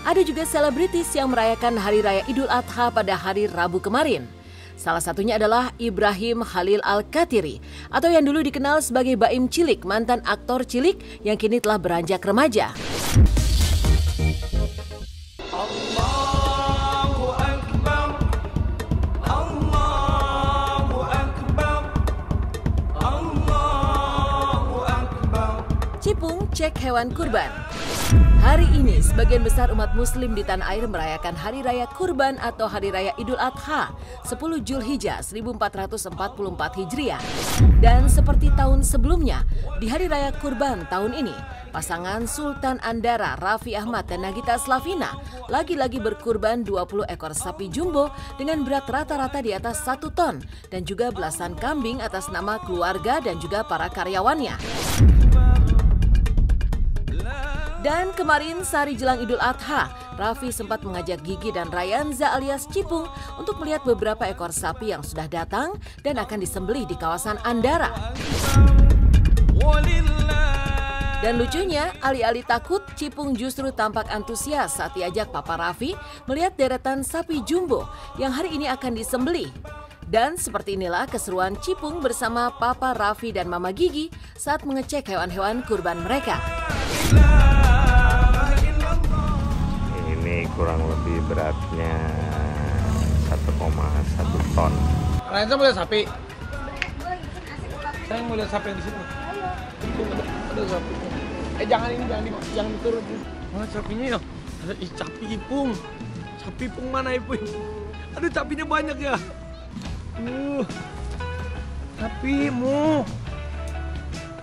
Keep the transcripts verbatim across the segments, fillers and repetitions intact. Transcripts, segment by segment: Ada juga selebritis yang merayakan Hari Raya Idul Adha pada hari Rabu kemarin. Salah satunya adalah Ibrahim Halil Al-Khatiri atau yang dulu dikenal sebagai Baim Cilik, mantan aktor cilik yang kini telah beranjak remaja. Allahu Akbar, Allahu Akbar, Allahu Akbar. Cipung cek hewan kurban. Hari ini, sebagian besar umat muslim di tanah air merayakan Hari Raya Kurban atau Hari Raya Idul Adha sepuluh Zulhijjah seribu empat ratus empat puluh empat Hijriah. Dan seperti tahun sebelumnya, di Hari Raya Kurban tahun ini, pasangan Sultan Andara, Raffi Ahmad dan Nagita Slavina lagi-lagi berkurban dua puluh ekor sapi jumbo dengan berat rata-rata di atas satu ton dan juga belasan kambing atas nama keluarga dan juga para karyawannya. Dan kemarin sehari jelang Idul Adha, Raffi sempat mengajak Gigi dan Rayanza alias Cipung untuk melihat beberapa ekor sapi yang sudah datang dan akan disembelih di kawasan Andara. Dan lucunya, alih-alih takut, Cipung justru tampak antusias saat diajak Papa Raffi melihat deretan sapi jumbo yang hari ini akan disembelih. Dan seperti inilah keseruan Cipung bersama Papa Raffi dan Mama Gigi saat mengecek hewan-hewan kurban mereka. Ini kurang lebih beratnya satu koma satu ton. Rayanza mau lihat sapi? Saya mau lihat sapi yang di situ. Ada sapi. Eh jangan ini, jangan di, jangan diturun. Mana sapinya ya? Ada sapi Ipung. Sapi Ipung mana Ipung? Ada sapinya banyak ya. Uh, sapi mu,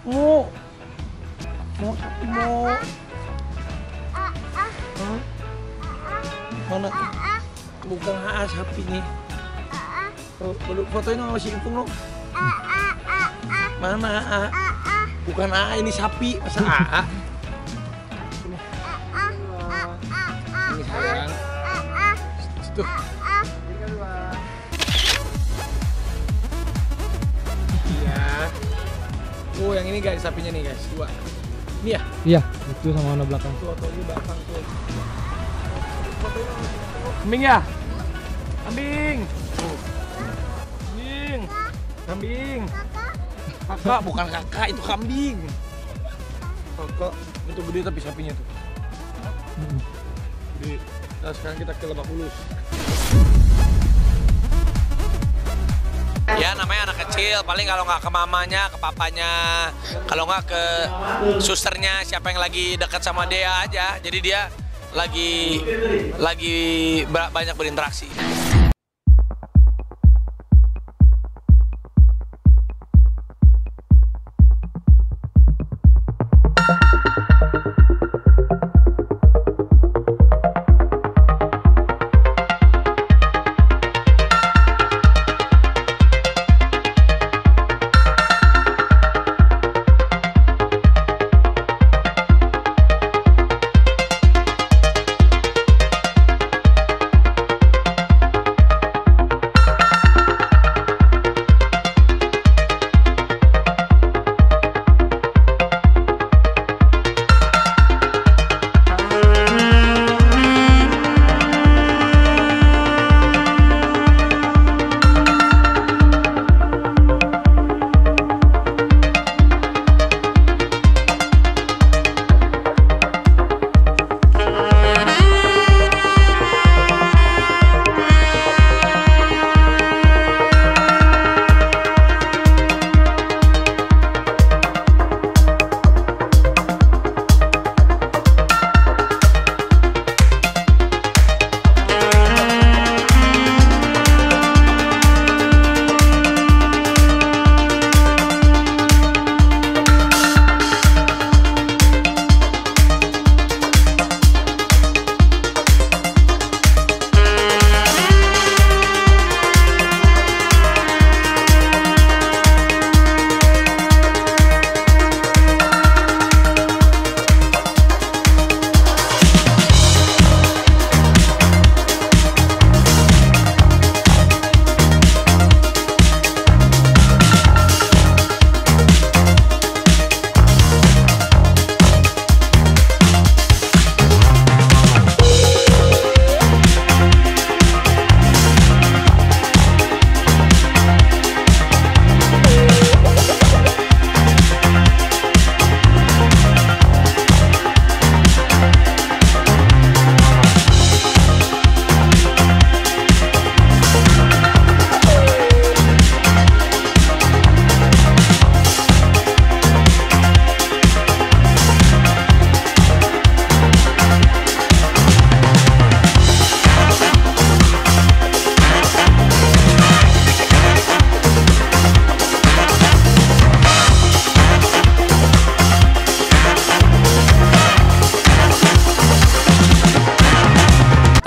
mu, mu sapi mu. Mana? Bukan haa sapi nih. Belum fotoin sama si Ipung dong. Mana haa? Bukan haa, ini sapi. Masa haa? Ini sayang. Situ. Iya. Oh yang ini guys, sapinya nih guys. Dua. Ini ya? Iya, itu sama warna belakang. Tuh, otonya belakang tuh. Kambing ya? Kambing. Kambing. Kambing. Kakak, bukan kakak, itu kambing. Kakak, itu gede tapi sapinya tuh. Jadi, nah sekarang kita ke Lebak Bulus. Ya namanya anak kecil, paling kalau nggak ke mamanya, ke papanya, kalau nggak ke susternya, siapa yang lagi dekat sama dia aja. Jadi dia lagi lagi banyak berinteraksi.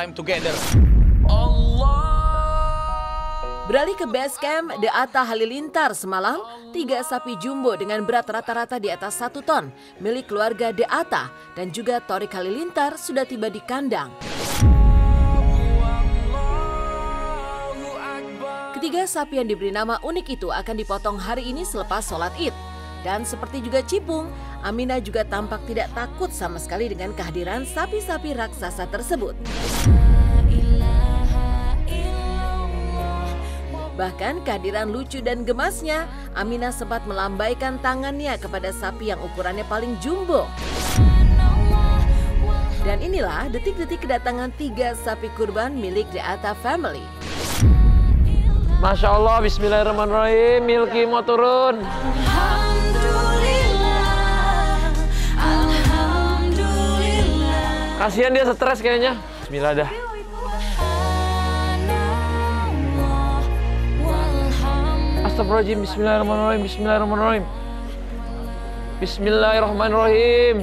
Time Together. Allah. Beralih ke base camp The Atta Halilintar semalam, tiga sapi jumbo dengan berat rata-rata di atas satu ton milik keluarga The Atta dan juga Tori Halilintar sudah tiba di kandang. Ketiga sapi yang diberi nama unik itu akan dipotong hari ini selepas sholat Id. Dan seperti juga Cipung, Amina juga tampak tidak takut sama sekali dengan kehadiran sapi-sapi raksasa tersebut. Bahkan kehadiran lucu dan gemasnya, Amina sempat melambaikan tangannya kepada sapi yang ukurannya paling jumbo. Dan inilah detik-detik kedatangan tiga sapi kurban milik The Atta Family. Masya Allah, bismillahirrahmanirrahim, Milky mau turun. Alhamdulillah, alhamdulillah. Kasihan dia stres kayaknya. Bismillah dah. Astagfirullahaladzim, bismillahirrahmanirrahim, bismillahirrahmanirrahim. Bismillahirrahmanirrahim.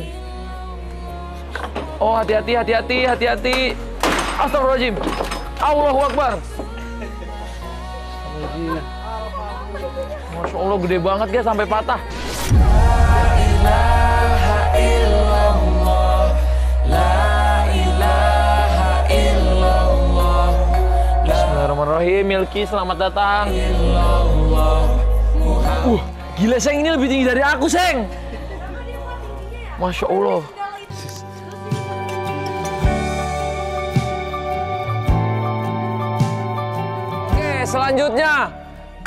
Oh, hati-hati, hati-hati, hati-hati. Astagfirullahaladzim. Allahu Akbar. Astagfirullahaladzim. Masya Allah, gede banget ya, sampai patah. Bismillahirrahmanirrahim, Milky, selamat datang. Uh, gila, Seng, ini lebih tinggi dari aku, Seng. Masya Allah. Oke, selanjutnya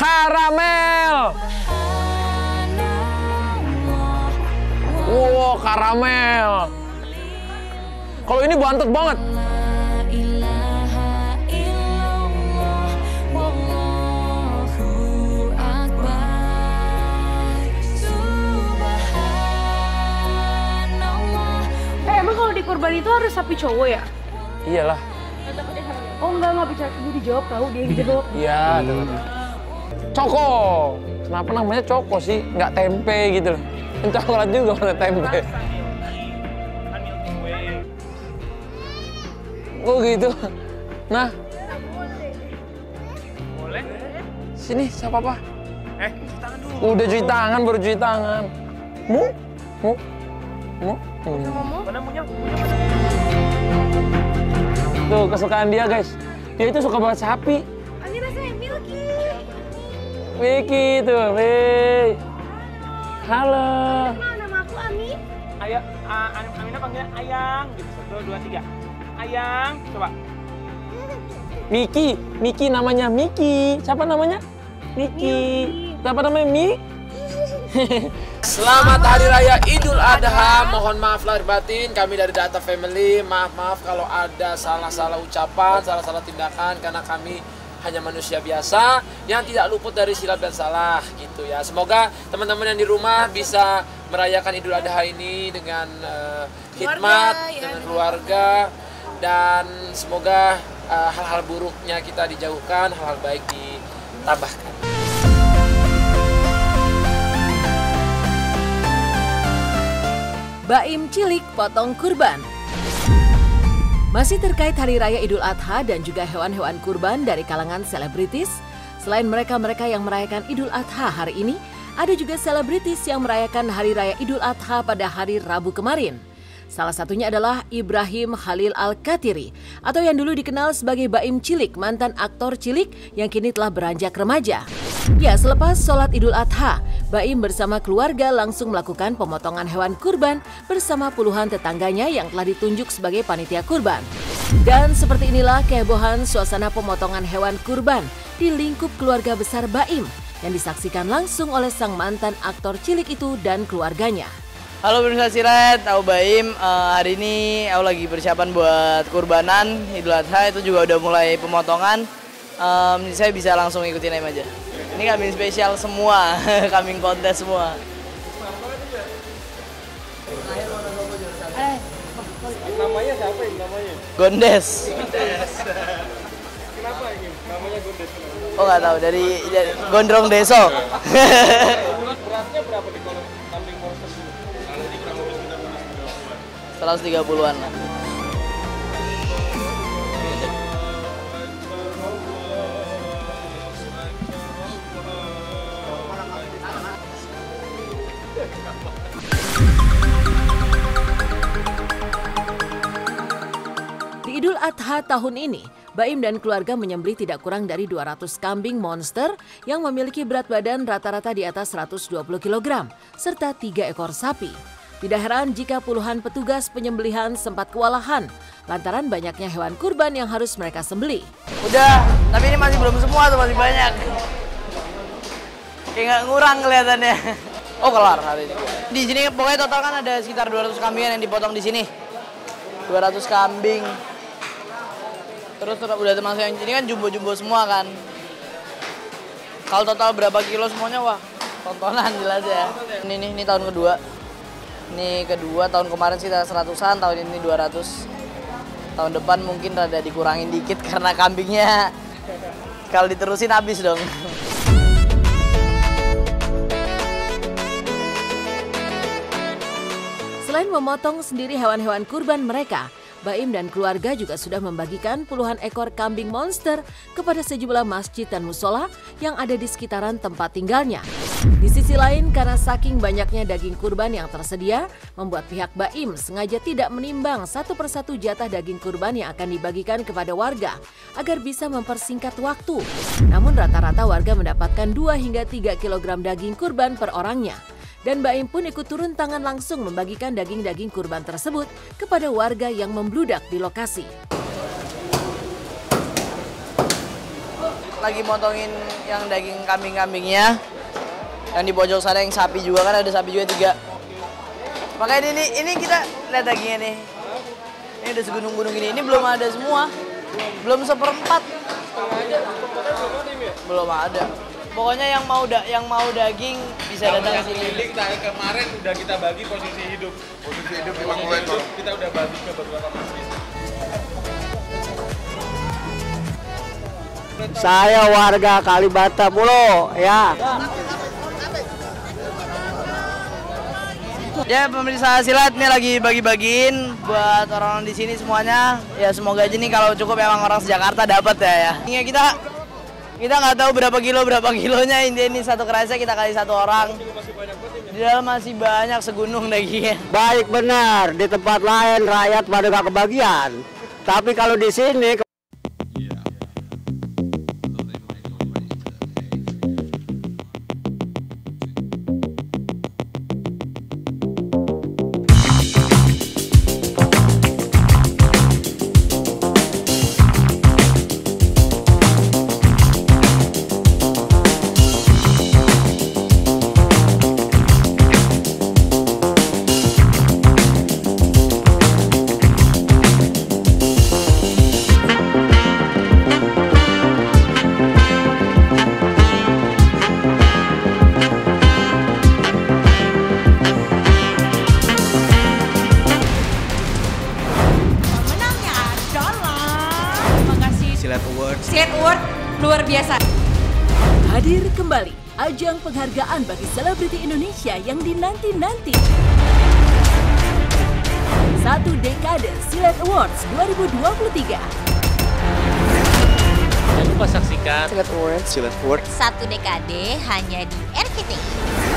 karamel. Wow, karamel. Kalau ini bantet banget. Kurban itu harus sapi cowok ya? Iyalah. Oh enggak, enggak bicara dulu dijawab, tahu dia dijawab. Iya, hmm. Coko. Kenapa namanya coko sih? Enggak tempe gitu loh. Coklat juga warna tempe. Oh gitu. Nah. Boleh? Sini, siapa apa? Eh, cuci tangan dulu. Udah cuci tangan, baru cuci tangan. Mu? Mu? Mu? Tuh, kesukaan dia, guys. Dia itu suka banget sapi. Ini rasanya Milky. Milky tuh, hei. Halo. Nama aku Ami. Ayo, Amina panggil Ayang. Gitu, satu, dua, tiga. Ayang, coba. Miki, Miki namanya Miki. Siapa namanya? Miki. Siapa namanya Mi? Selamat Hari Raya Idul Adha. Mohon maaf lahir batin, kami dari Data Family. Maaf-maaf kalau ada salah-salah ucapan, salah-salah tindakan, karena kami hanya manusia biasa yang tidak luput dari silap dan salah, gitu ya. Semoga teman-teman yang di rumah bisa merayakan Idul Adha ini dengan uh, hikmat, dengan keluarga, dan semoga hal-hal uh, buruknya kita dijauhkan, hal-hal baik ditambahkan. Baim Cilik potong kurban. Masih terkait Hari Raya Idul Adha dan juga hewan-hewan kurban dari kalangan selebritis, selain mereka-mereka yang merayakan Idul Adha hari ini, ada juga selebritis yang merayakan Hari Raya Idul Adha pada hari Rabu kemarin. Salah satunya adalah Ibrahim Halil Al-Khatiri, atau yang dulu dikenal sebagai Baim Cilik, mantan aktor cilik yang kini telah beranjak remaja. Ya, selepas sholat Idul Adha, Baim bersama keluarga langsung melakukan pemotongan hewan kurban bersama puluhan tetangganya yang telah ditunjuk sebagai panitia kurban. Dan seperti inilah kehebohan suasana pemotongan hewan kurban di lingkup keluarga besar Baim yang disaksikan langsung oleh sang mantan aktor cilik itu dan keluarganya. Halo pemirsa Silet, aku Baim. Uh, hari ini aku lagi persiapan buat kurbanan Idul Adha, itu juga udah mulai pemotongan. Um, saya bisa langsung ikutin aja. aja. Ini kambing spesial semua, kambing kontes semua. Eh, namanya siapa ini namanya? Gondes. Gondes. Kenapa ini namanya Gondes? Oh nggak tahu, dari, dari Gondrong Deso. Beratnya berapa di kolom kambing kontes? seratus tiga puluhan. Idul Adha tahun ini, Baim dan keluarga menyembelih tidak kurang dari dua ratus kambing monster yang memiliki berat badan rata-rata di atas seratus dua puluh kilogram, serta tiga ekor sapi. Tidak heran jika puluhan petugas penyembelihan sempat kewalahan lantaran banyaknya hewan kurban yang harus mereka sembelih. Udah, tapi ini masih belum semua tuh, masih banyak. Kayak nggak ngurang kelihatannya. Oh, kelar hari ini. Di sini pokoknya total kan ada sekitar dua ratus kambing yang dipotong di sini. dua ratus kambing. Terus udah termasuk yang ini kan jumbo-jumbo semua kan. Kalau total berapa kilo semuanya, wah tontonan jelas ya. Ini nih, ini tahun kedua. Ini kedua, tahun kemarin sekitar seratusan, tahun ini dua ratus. Tahun depan mungkin rada dikurangin dikit karena kambingnya kalau diterusin habis dong. Selain memotong sendiri hewan-hewan kurban mereka, Baim dan keluarga juga sudah membagikan puluhan ekor kambing monster kepada sejumlah masjid dan mushola yang ada di sekitaran tempat tinggalnya. Di sisi lain, karena saking banyaknya daging kurban yang tersedia, membuat pihak Baim sengaja tidak menimbang satu persatu jatah daging kurban yang akan dibagikan kepada warga agar bisa mempersingkat waktu. Namun rata-rata warga mendapatkan dua hingga tiga kilogram daging kurban per orangnya. Dan Baim pun ikut turun tangan langsung membagikan daging-daging kurban tersebut kepada warga yang membludak di lokasi. Lagi motongin yang daging kambing-kambingnya, yang di pojok sana yang sapi juga kan, ada sapi juga tiga. Makanya ini ini kita lihat dagingnya nih, ini udah segunung-gunung ini, ini belum ada semua, belum seperempat, belum ada. Pokoknya yang mau da yang mau daging bisa datang ke sini. Kemarin udah kita bagi posisi hidup. Posisi hidup lima puluh ekor. Kita udah bagi ke beberapa masjid. Saya warga Kalibata Pulau, ya. Ya, pemirsa Silat ini lagi bagi-bagiin buat orang-orang di sini semuanya. Ya, semoga aja nih kalau cukup emang orang se-Jakarta dapat ya ya. Ini kita Kita nggak tahu berapa kilo, berapa kilonya, intinya ini satu kerasnya kita kali satu orang. Di dalam masih banyak segunung dagingnya. Baik benar, di tempat lain rakyat pada nggak kebagian. Tapi kalau di sini... Silet Awards. Silet Awards luar biasa. Hadir kembali ajang penghargaan bagi selebriti Indonesia yang dinanti-nanti. Satu dekade Silet Awards dua ribu dua puluh tiga. Jangan lupa saksikan Silet Awards. Silet Awards. Satu dekade hanya di R C T I.